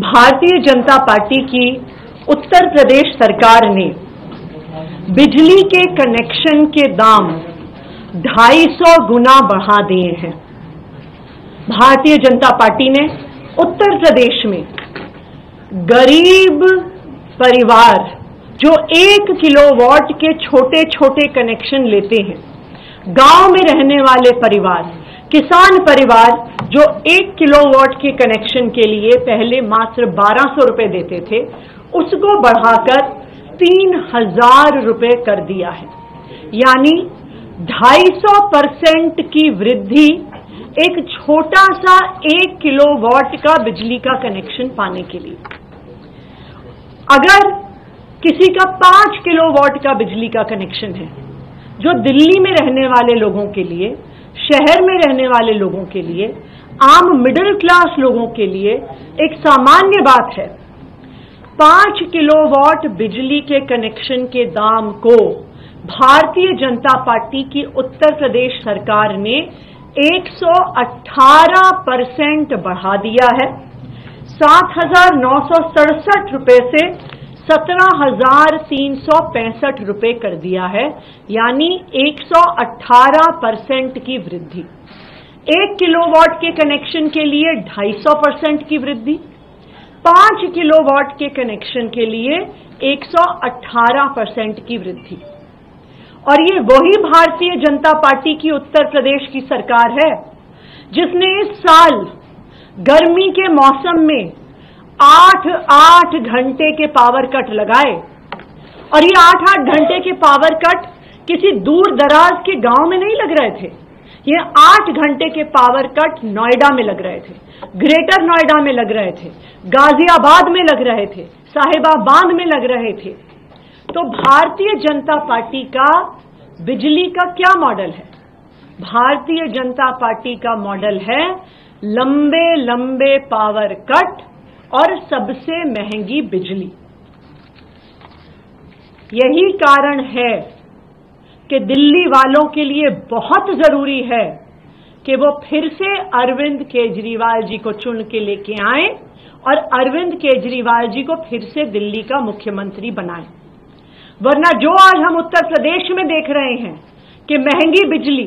Bharatiya Janata party की उत्तर प्रदेश सरकार ने बिजली के कनेक्शन के दाम 250 गुना बढ़ा दिए हैं। भारतीय जनता पार्टी ने उत्तर प्रदेश में गरीब परिवार जो 1 किलोवाट के छोटे छोटे कनेक्शन लेते हैं, गांव में रहने वाले परिवार, किसान परिवार जो 1 किलोवाट के कनेक्शन के लिए पहले मात्र 1200 रुपए देते थे, उसको बढ़ाकर 3000 रुपए कर दिया है। यानी 250% की वृद्धि एक छोटा सा 1 किलोवाट का बिजली का कनेक्शन पाने के लिए। अगर किसी का 5 किलोवाट का बिजली का कनेक्शन है, जो दिल्ली में रहने वाले लोगों के लिए, शहर में रहने वाले लोगों के लिए, आम मिडिल क्लास लोगों के लिए एक सामान्य बात है, 5 किलोवाट बिजली के कनेक्शन के दाम को भारतीय जनता पार्टी की उत्तर प्रदेश सरकार ने 118% बढ़ा दिया है। 7,967 रुपए से 17,365 रुपए कर दिया है, यानी 118% की वृद्धि। 1 किलोवाट के कनेक्शन के लिए 250% की वृद्धि, 5 किलोवाट के कनेक्शन के लिए 118% की वृद्धि। और ये वही भारतीय जनता पार्टी की उत्तर प्रदेश की सरकार है जिसने इस साल गर्मी के मौसम में 8-8 घंटे के पावर कट लगाए, और ये 8-8 घंटे के पावर कट किसी दूर दराज के गांव में नहीं लग रहे थे, ये 8 घंटे के पावर कट नोएडा में लग रहे थे, ग्रेटर नोएडा में लग रहे थे, गाजियाबाद में लग रहे थे, साहिबाबाद में लग रहे थे। तो भारतीय जनता पार्टी का बिजली का क्या मॉडल है? भारतीय जनता पार्टी का मॉडल है लंबे लंबे पावर कट और सबसे महंगी बिजली। यही कारण है कि दिल्ली वालों के लिए बहुत जरूरी है कि वो फिर से अरविंद केजरीवाल जी को चुन के लेके आए और अरविंद केजरीवाल जी को फिर से दिल्ली का मुख्यमंत्री बनाएं। वरना जो आज हम उत्तर प्रदेश में देख रहे हैं कि महंगी बिजली,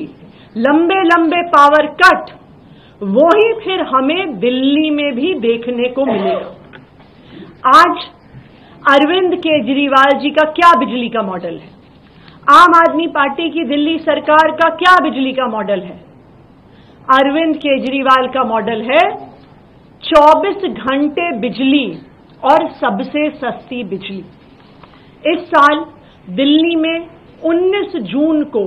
लंबे लंबे पावर कट, वो ही फिर हमें दिल्ली में भी देखने को मिलेगा। आज अरविंद केजरीवाल जी का क्या बिजली का मॉडल है? आम आदमी पार्टी की दिल्ली सरकार का क्या बिजली का मॉडल है? अरविंद केजरीवाल का मॉडल है 24 घंटे बिजली और सबसे सस्ती बिजली। इस साल दिल्ली में 19 जून को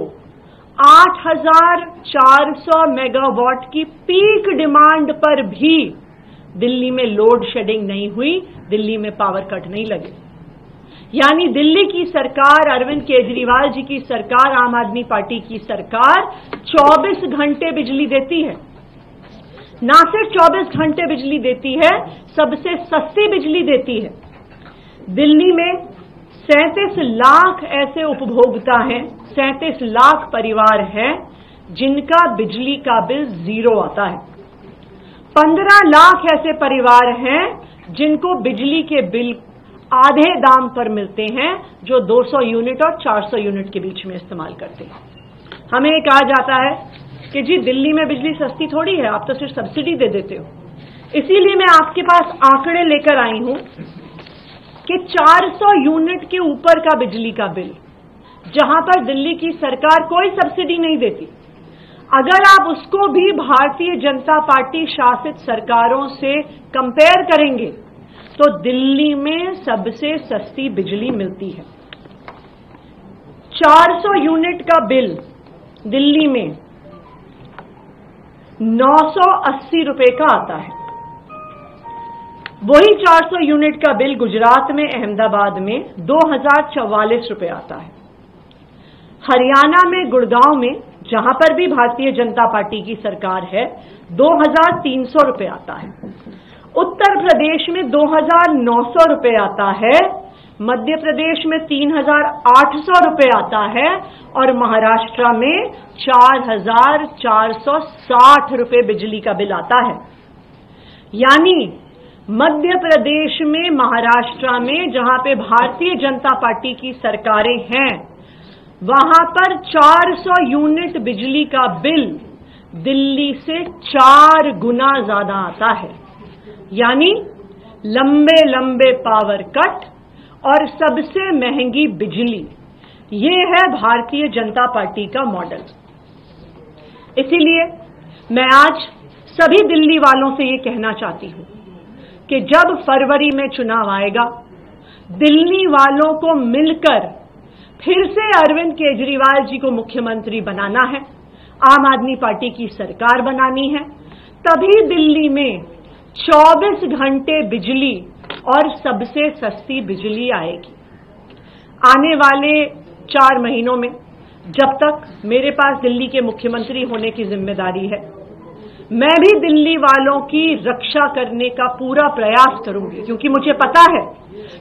8,400 मेगावाट की पीक डिमांड पर भी दिल्ली में लोड शेडिंग नहीं हुई, दिल्ली में पावर कट नहीं लगे। यानी दिल्ली की सरकार, अरविंद केजरीवाल जी की सरकार, आम आदमी पार्टी की सरकार 24 घंटे बिजली देती है। ना सिर्फ 24 घंटे बिजली देती है, सबसे सस्ती बिजली देती है। दिल्ली में 37 लाख ऐसे उपभोक्ता हैं, 37 लाख परिवार हैं जिनका बिजली का बिल 0 आता है। 15 लाख ऐसे परिवार हैं जिनको बिजली के बिल आधे दाम पर मिलते हैं, जो 200 यूनिट और 400 यूनिट के बीच में इस्तेमाल करते हैं। हमें कहा जाता है कि जी दिल्ली में बिजली सस्ती थोड़ी है, आप तो सिर्फ सब्सिडी दे देते हो। इसीलिए मैं आपके पास आंकड़े लेकर आई हूं कि 400 यूनिट के ऊपर का बिजली का बिल, जहां पर दिल्ली की सरकार कोई सब्सिडी नहीं देती, अगर आप उसको भी भारतीय जनता पार्टी शासित सरकारों से कंपेयर करेंगे तो दिल्ली में सबसे सस्ती बिजली मिलती है। 400 यूनिट का बिल दिल्ली में 980 रुपए का आता है। वही 400 यूनिट का बिल गुजरात में, अहमदाबाद में 2,044 रुपए आता है। हरियाणा में, गुड़गांव में, जहां पर भी भारतीय जनता पार्टी की सरकार है, 2,300 रुपए आता है। उत्तर प्रदेश में 2,900 रुपए आता है, मध्य प्रदेश में 3,800 रुपए आता है और महाराष्ट्र में 4,460 रुपए बिजली का बिल आता है। यानी मध्य प्रदेश में, महाराष्ट्र में, जहां पे भारतीय जनता पार्टी की सरकारें हैं, वहां पर 400 यूनिट बिजली का बिल दिल्ली से 4 गुना ज्यादा आता है। यानी लंबे लंबे पावर कट और सबसे महंगी बिजली, ये है भारतीय जनता पार्टी का मॉडल। इसीलिए मैं आज सभी दिल्ली वालों से ये कहना चाहती हूं कि जब फरवरी में चुनाव आएगा, दिल्ली वालों को मिलकर फिर से अरविंद केजरीवाल जी को मुख्यमंत्री बनाना है, आम आदमी पार्टी की सरकार बनानी है, तभी दिल्ली में 24 घंटे बिजली और सबसे सस्ती बिजली आएगी। आने वाले 4 महीनों में, जब तक मेरे पास दिल्ली के मुख्यमंत्री होने की जिम्मेदारी है, मैं भी दिल्ली वालों की रक्षा करने का पूरा प्रयास करूंगी, क्योंकि मुझे पता है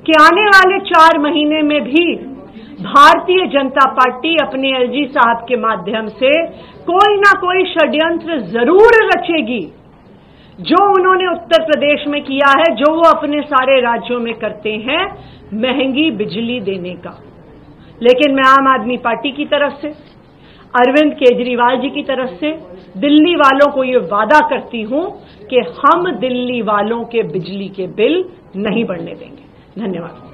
कि आने वाले 4 महीने में भी भारतीय जनता पार्टी अपने एलजी साहब के माध्यम से कोई ना कोई षड्यंत्र जरूर रचेगी। जो उन्होंने उत्तर प्रदेश में किया है, जो वो अपने सारे राज्यों में करते हैं, महंगी बिजली देने का। लेकिन मैं आम आदमी पार्टी की तरफ से, अरविंद केजरीवाल जी की तरफ से दिल्ली वालों को ये वादा करती हूं कि हम दिल्ली वालों के बिजली के बिल नहीं बढ़ने देंगे। धन्यवाद।